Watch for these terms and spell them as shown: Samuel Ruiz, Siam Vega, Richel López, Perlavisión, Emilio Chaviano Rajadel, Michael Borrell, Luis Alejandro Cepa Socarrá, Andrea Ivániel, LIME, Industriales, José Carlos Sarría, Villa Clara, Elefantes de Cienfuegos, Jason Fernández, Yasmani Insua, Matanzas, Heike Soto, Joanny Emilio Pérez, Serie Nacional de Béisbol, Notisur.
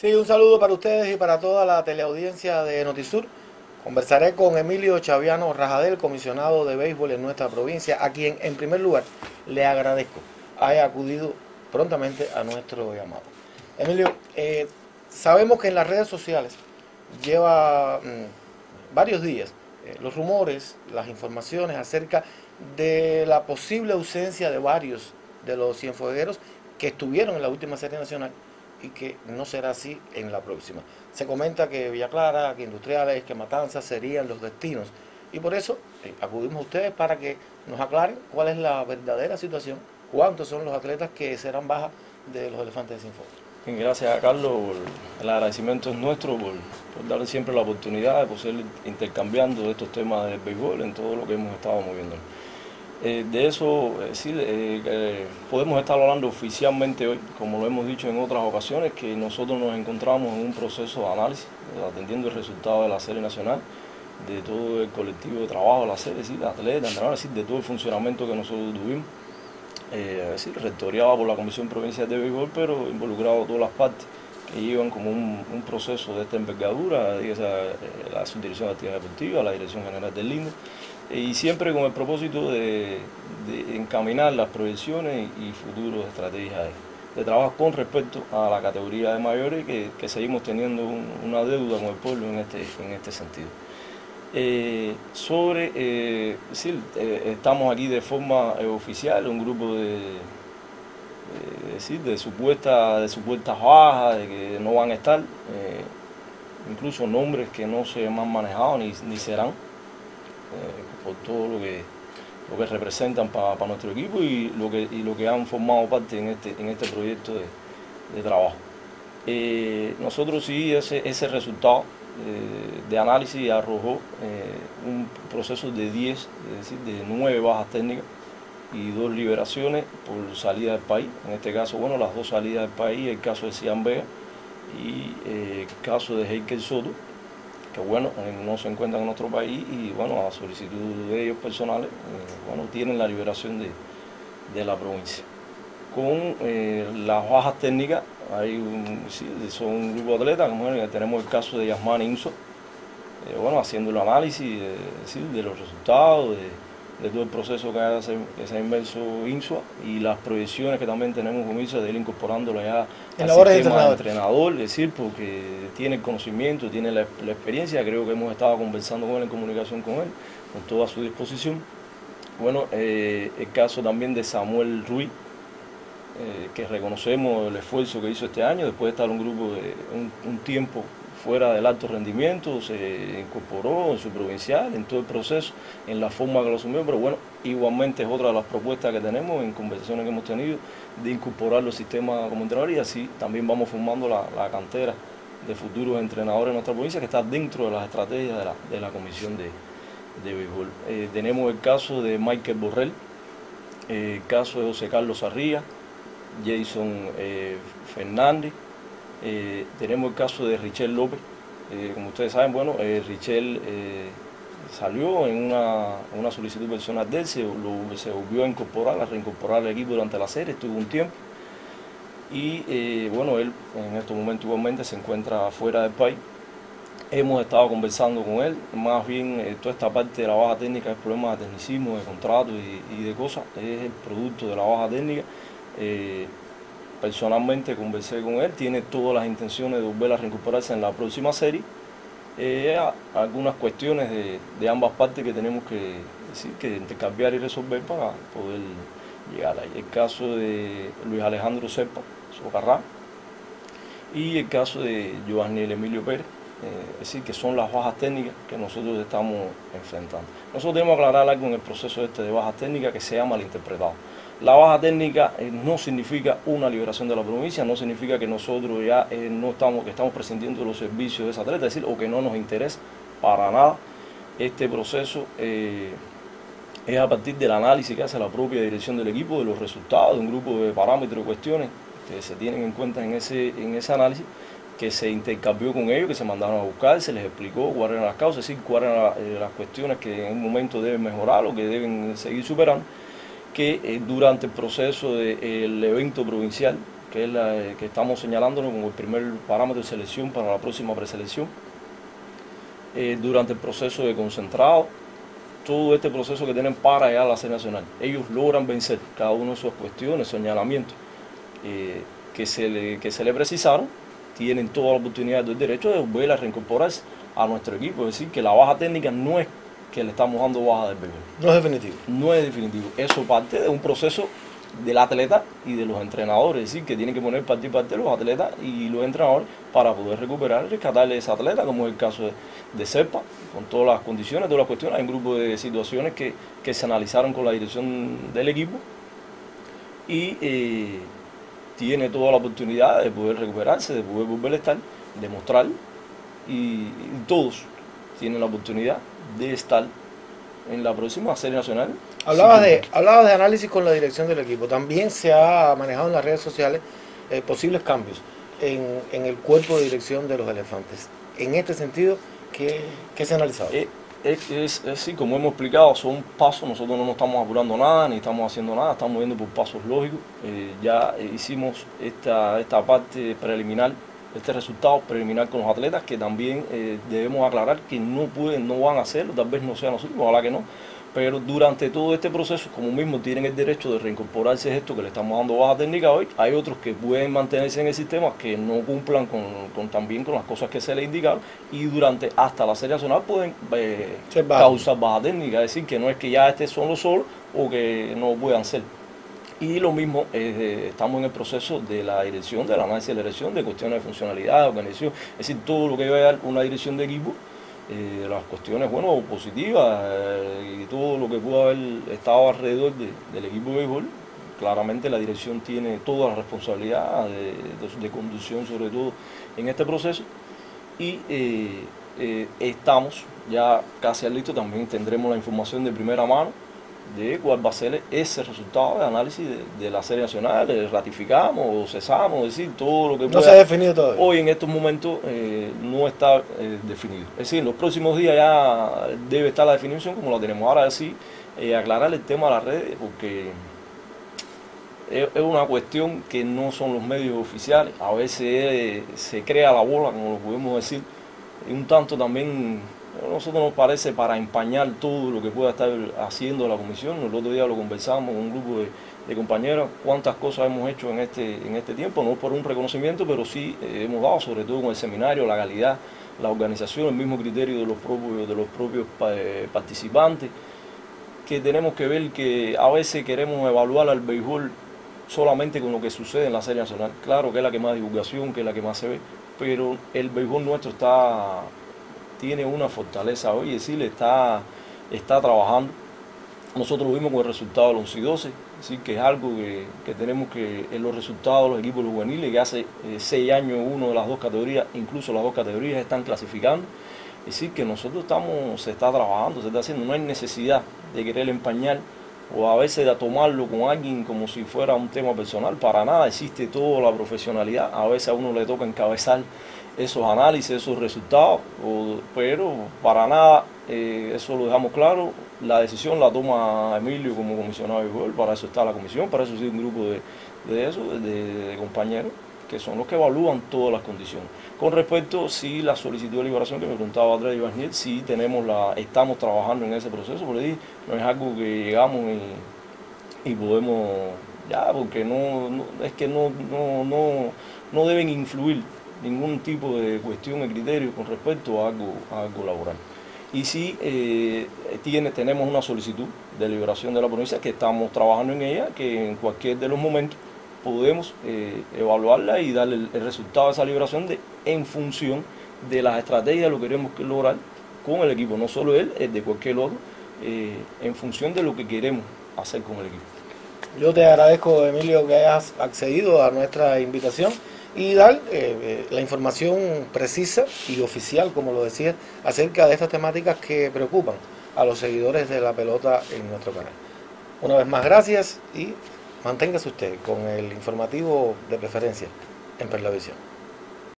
Sí, un saludo para ustedes y para toda la teleaudiencia de Notisur. Conversaré con Emilio Chaviano Rajadel, comisionado de béisbol en nuestra provincia, a quien en primer lugar le agradezco haya acudido prontamente a nuestro llamado. Emilio, sabemos que en las redes sociales lleva varios días los rumores, las informaciones acerca de la posible ausencia de varios de los cienfuegueros que estuvieron en la última Serie Nacional y que no será así en la próxima. Se comenta que Villa Clara, que Industriales, que Matanzas serían los destinos. Y por eso acudimos a ustedes para que nos aclaren cuál es la verdadera situación, cuántos son los atletas que serán bajas de los Elefantes de Cienfuegos. Bien, gracias a Carlos, el agradecimiento es nuestro por darle siempre la oportunidad de poder intercambiando estos temas del béisbol en todo lo que hemos estado moviendo. De eso sí podemos estar hablando oficialmente hoy, como lo hemos dicho en otras ocasiones, que nosotros nos encontramos en un proceso de análisis, atendiendo el resultado de la Serie Nacional, de todo el colectivo de trabajo, la serie, sí, de atletas, de todo el funcionamiento que nosotros tuvimos, rectoriado por la Comisión Provincial de Béisbol, pero involucrado a todas las partes que llevan como un proceso de esta envergadura, la Subdirección de Actividad Deportiva, la Dirección General del LIME, y siempre con el propósito de encaminar las proyecciones y futuros estrategias de trabajo con respecto a la categoría de mayores, que seguimos teniendo una deuda con el pueblo en este sentido. Estamos aquí de forma oficial, un grupo de supuestas bajas, de que no van a estar, incluso nombres que no se han manejado ni serán, por todo lo que representan para nuestro equipo y lo que han formado parte en este proyecto de trabajo. Nosotros sí, ese resultado de análisis arrojó un proceso de 10, es decir, de 9 bajas técnicas y 2 liberaciones por salida del país. En este caso, bueno, las 2 salidas del país, el caso de Siam Vega y el caso de Heike Soto, que bueno, no se encuentran en nuestro país y bueno, a solicitud de ellos personales, bueno, tienen la liberación de la provincia. Con las bajas técnicas, son un grupo de atletas, bueno, tenemos el caso de Yasmani Insua, bueno, haciendo el análisis de los resultados, de todo el proceso que se ha inverso Insua y las proyecciones que también tenemos con Insua de ir incorporándola ya al sistema de entrenador, es decir, porque tiene el conocimiento, tiene la experiencia, creo que hemos estado conversando con él, en comunicación con él, con toda su disposición. Bueno, el caso también de Samuel Ruiz, que reconocemos el esfuerzo que hizo este año, después de estar un grupo un tiempo fuera del alto rendimiento, se incorporó en su provincial, en todo el proceso, en la forma que lo asumió, pero bueno, igualmente es otra de las propuestas que tenemos en conversaciones que hemos tenido de incorporar los sistemas como entrenador y así también vamos formando la cantera de futuros entrenadores en nuestra provincia que está dentro de las estrategias de la Comisión de Béisbol. Tenemos el caso de Michael Borrell, el caso de José Carlos Sarría, Jason Fernández, tenemos el caso de Richel López, como ustedes saben, bueno, Richel salió en una solicitud personal de él, se volvió a reincorporar al equipo durante la serie, estuvo un tiempo y bueno, él en estos momentos igualmente se encuentra fuera del país. Hemos estado conversando con él, más bien toda esta parte de la baja técnica es problema de tecnicismo, de contratos y de cosas, es el producto de la baja técnica. Personalmente conversé con él, tiene todas las intenciones de volver a recuperarse en la próxima serie. Algunas cuestiones de ambas partes que tenemos que intercambiar y resolver para poder llegar ahí. El caso de Luis Alejandro Cepa Socarrá y el caso de Joanny Emilio Pérez, es decir, que son las bajas técnicas que nosotros estamos enfrentando. Nosotros tenemos que aclarar algo en el proceso de bajas técnicas que se ha malinterpretado. La baja técnica no significa una liberación de la provincia, no significa que nosotros ya que estamos prescindiendo los servicios de esa atleta, es decir, o que no nos interesa para nada. Este proceso es a partir del análisis que hace la propia dirección del equipo, de los resultados, de un grupo de parámetros y cuestiones que se tienen en cuenta en ese análisis, que se intercambió con ellos, que se mandaron a buscar, se les explicó cuáles eran las causas, es decir, cuáles eran las cuestiones que en un momento deben mejorar o que deben seguir superando, que durante el proceso del evento provincial que es la que estamos señalándonos como el primer parámetro de selección para la próxima preselección. Durante el proceso de concentrado, todo este proceso que tienen para llegar a la Serie Nacional, ellos logran vencer cada una de sus cuestiones, señalamientos que se le precisaron, tienen toda la oportunidad del derecho de volver a reincorporarse a nuestro equipo. Es decir, que la baja técnica no es que le estamos dando baja del béisbol. No es definitivo. No es definitivo. Eso parte de un proceso del atleta y de los entrenadores, es decir, que tienen que poner parte y parte los atletas y los entrenadores para poder recuperar y rescatarle a ese atleta, como es el caso de Cepa, con todas las condiciones, todas las cuestiones. Hay un grupo de situaciones que se analizaron con la dirección del equipo y tiene toda la oportunidad de poder recuperarse, de poder volver a estar, de mostrar, y todos tienen la oportunidad de estar en la próxima Serie Nacional. Hablabas de análisis con la dirección del equipo. También se ha manejado en las redes sociales posibles cambios en el cuerpo de dirección de los Elefantes. En este sentido, ¿qué se ha analizado? Sí, como hemos explicado, son pasos. Nosotros no nos estamos apurando nada, ni estamos haciendo nada. Estamos viendo por pasos lógicos. Ya hicimos esta parte preliminar, este resultado preliminar con los atletas, que también debemos aclarar que no van a hacerlo, tal vez no sean los últimos, ojalá que no, pero durante todo este proceso, como mismo tienen el derecho de reincorporarse a esto que le estamos dando baja técnica hoy, hay otros que pueden mantenerse en el sistema, que no cumplan también con las cosas que se les indicaron, y durante hasta la Serie Nacional pueden causar baja técnica, es decir, que no es que ya estos son los solos o que no puedan ser. Y lo mismo, estamos en el proceso de la dirección, del análisis de la dirección, de cuestiones de funcionalidad, de organización, es decir, todo lo que va a dar una dirección de equipo, las cuestiones, bueno, positivas, y todo lo que pudo haber estado alrededor del equipo de béisbol. Claramente la dirección tiene toda la responsabilidad de conducción, sobre todo en este proceso, y estamos ya casi listos. También tendremos la información de primera mano de cuál va a ser ese resultado de análisis de la Serie Nacional. Ratificamos o cesamos, es decir, todo lo que no se ha definido todavía. Hoy en estos momentos no está definido. Es decir, en los próximos días ya debe estar la definición como la tenemos ahora. Así, aclarar el tema de las redes, porque es una cuestión que no son los medios oficiales. A veces se crea la bola, como lo podemos decir, un tanto también. A nosotros nos parece, para empañar todo lo que pueda estar haciendo la comisión. El otro día lo conversamos con un grupo de compañeros, cuántas cosas hemos hecho en este tiempo, no por un reconocimiento, pero sí hemos dado, sobre todo con el seminario, la calidad, la organización, el mismo criterio de los propios participantes, que tenemos que ver que a veces queremos evaluar al béisbol solamente con lo que sucede en la Serie Nacional. Claro que es la que más divulgación, que es la que más se ve, pero el béisbol nuestro tiene una fortaleza hoy, es decir, está trabajando. Nosotros lo vimos con el resultado del 11 y 12, es decir, que es algo que tenemos que, en los resultados de los equipos juveniles, que hace 6 años uno de las dos categorías, incluso las dos categorías están clasificando. Es decir, que nosotros se está trabajando, se está haciendo, no hay necesidad de querer empañar o a veces de tomarlo con alguien como si fuera un tema personal. Para nada, existe toda la profesionalidad. A veces a uno le toca encabezar esos análisis, esos resultados, pero para nada, eso lo dejamos claro. La decisión la toma Emilio como comisionado de béisbol, para eso está la comisión, para eso sí un grupo de compañeros que son los que evalúan todas las condiciones. Con respecto, sí, la solicitud de liberación que me preguntaba Andrea Ivániel, sí estamos trabajando en ese proceso, porque no es algo que llegamos y podemos, ya, porque no deben influir ningún tipo de cuestión de criterio con respecto a algo laboral. Y sí, tenemos una solicitud de liberación de la provincia, que estamos trabajando en ella, que en cualquier de los momentos podemos evaluarla y darle el resultado de esa liberación en función de las estrategias, lo que queremos lograr con el equipo, no solo él, es de cualquier otro, en función de lo que queremos hacer con el equipo. Yo te agradezco, Emilio, que hayas accedido a nuestra invitación y dar la información precisa y oficial, como lo decía, acerca de estas temáticas que preocupan a los seguidores de la pelota en nuestro canal. Una vez más, gracias, y manténgase usted con el informativo de preferencia en Perlavisión.